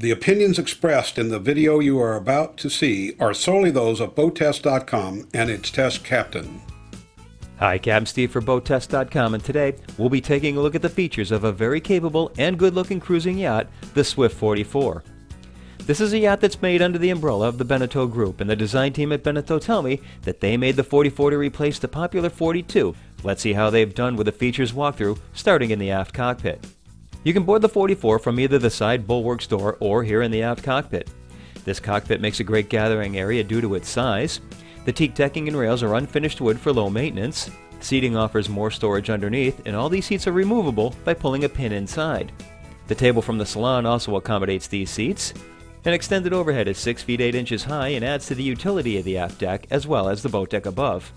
The opinions expressed in the video you are about to see are solely those of BoatTest.com and its test captain. Hi, Captain Steve for BoatTest.com, and today we'll be taking a look at the features of a very capable and good-looking cruising yacht, the Swift 44. This is a yacht that's made under the umbrella of the Beneteau Group, and the design team at Beneteau tell me that they made the 44 to replace the popular 42. Let's see how they've done with a features walkthrough, starting in the aft cockpit. You can board the 44 from either the side bulwarks door or here in the aft cockpit. This cockpit makes a great gathering area due to its size. The teak decking and rails are unfinished wood for low maintenance. Seating offers more storage underneath, and all these seats are removable by pulling a pin inside. The table from the salon also accommodates these seats. An extended overhead is 6 feet 8 inches high and adds to the utility of the aft deck as well as the boat deck above.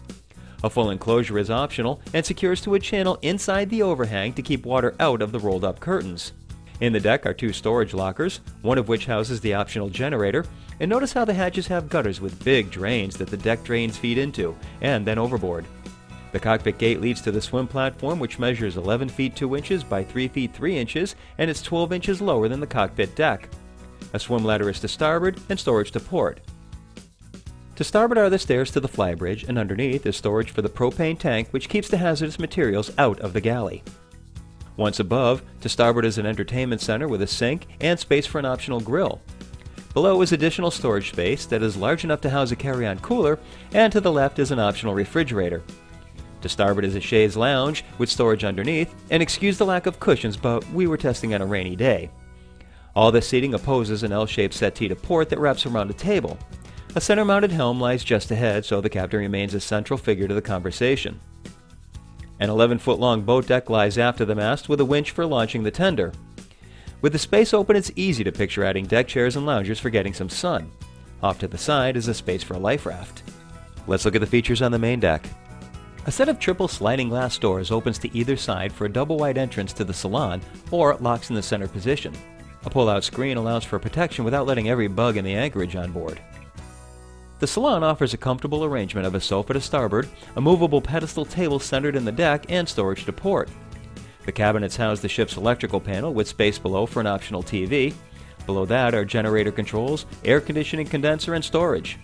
A full enclosure is optional and secures to a channel inside the overhang to keep water out of the rolled-up curtains. In the deck are 2 storage lockers, one of which houses the optional generator, and notice how the hatches have gutters with big drains that the deck drains feed into and then overboard. The cockpit gate leads to the swim platform, which measures 11 feet 2 inches by 3 feet 3 inches, and it's 12 inches lower than the cockpit deck. A swim ladder is to starboard and storage to port. To starboard are the stairs to the flybridge, and underneath is storage for the propane tank, which keeps the hazardous materials out of the galley. Once above, to starboard is an entertainment center with a sink and space for an optional grill. Below is additional storage space that is large enough to house a carry-on cooler, and to the left is an optional refrigerator. To starboard is a chaise lounge with storage underneath, and excuse the lack of cushions, but we were testing on a rainy day. All the seating opposes an L-shaped settee to port that wraps around a table. A center-mounted helm lies just ahead, so the captain remains a central figure to the conversation. An 11-foot-long boat deck lies after the mast with a winch for launching the tender. With the space open, it's easy to picture adding deck chairs and loungers for getting some sun. Off to the side is a space for a life raft. Let's look at the features on the main deck. A set of triple sliding glass doors opens to either side for a double-wide entrance to the salon, or locks in the center position. A pull-out screen allows for protection without letting every bug in the anchorage on board. The salon offers a comfortable arrangement of a sofa to starboard, a movable pedestal table centered in the deck, and storage to port. The cabinets house the ship's electrical panel with space below for an optional TV. Below that are generator controls, air conditioning condenser, and storage.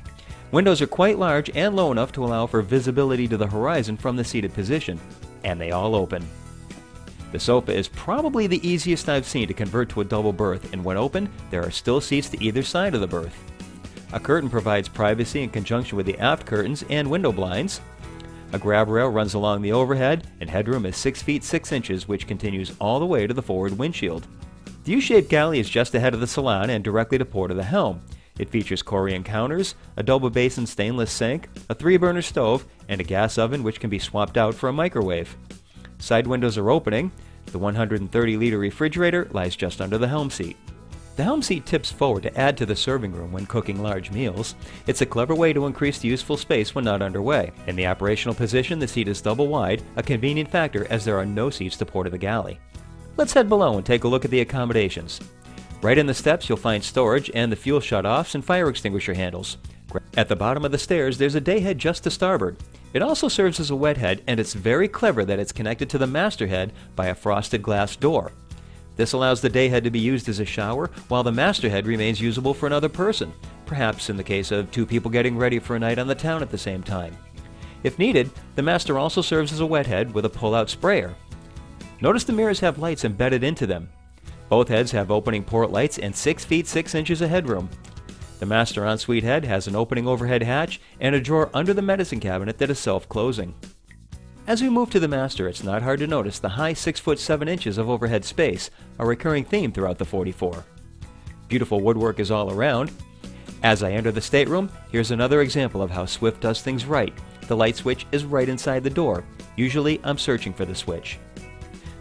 Windows are quite large and low enough to allow for visibility to the horizon from the seated position, and they all open. The sofa is probably the easiest I've seen to convert to a double berth, and when open, there are still seats to either side of the berth. A curtain provides privacy in conjunction with the aft curtains and window blinds. A grab rail runs along the overhead, and headroom is 6 feet 6 inches, which continues all the way to the forward windshield. The U-shaped galley is just ahead of the salon and directly to port of the helm. It features Corian counters, a double basin stainless sink, a 3-burner stove, and a gas oven which can be swapped out for a microwave. Side windows are opening. The 130-liter refrigerator lies just under the helm seat. The helm seat tips forward to add to the serving room when cooking large meals. It's a clever way to increase the useful space when not underway. In the operational position, the seat is double wide, a convenient factor as there are no seats to port of the galley. Let's head below and take a look at the accommodations. Right in the steps, you'll find storage and the fuel shutoffs and fire extinguisher handles. At the bottom of the stairs, there's a dayhead just to starboard. It also serves as a wethead, and it's very clever that it's connected to the masterhead by a frosted glass door. This allows the dayhead to be used as a shower, while the masterhead remains usable for another person, perhaps in the case of 2 people getting ready for a night on the town at the same time. If needed, the master also serves as a wethead with a pull-out sprayer. Notice the mirrors have lights embedded into them. Both heads have opening port lights and 6 feet 6 inches of headroom. The master ensuite head has an opening overhead hatch and a drawer under the medicine cabinet that is self-closing. As we move to the master, it's not hard to notice the high 6 foot 7 inches of overhead space, a recurring theme throughout the 44. Beautiful woodwork is all around. As I enter the stateroom, here's another example of how Swift does things right. The light switch is right inside the door. Usually, I'm searching for the switch.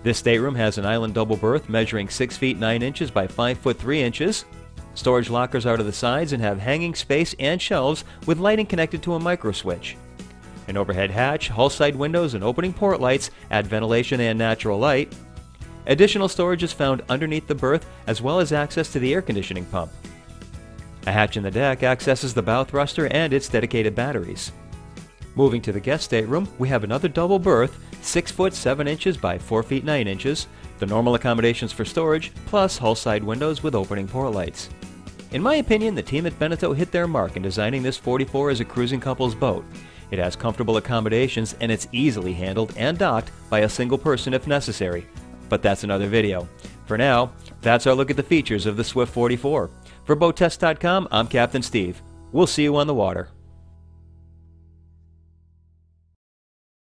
This stateroom has an island double berth measuring 6 feet 9 inches by 5 foot 3 inches. Storage lockers are to the sides and have hanging space and shelves with lighting connected to a micro switch. An overhead hatch, hull side windows, and opening port lights add ventilation and natural light. Additional storage is found underneath the berth, as well as access to the air conditioning pump. A hatch in the deck accesses the bow thruster and its dedicated batteries. Moving to the guest stateroom, we have another double berth, 6'7" by 4'9", the normal accommodations for storage, plus hull side windows with opening port lights. In my opinion, the team at Beneteau hit their mark in designing this 44 as a cruising couple's boat. It has comfortable accommodations and it's easily handled and docked by a single person if necessary. But that's another video. For now, that's our look at the features of the Swift 44. For BoatTest.com, I'm Captain Steve. We'll see you on the water.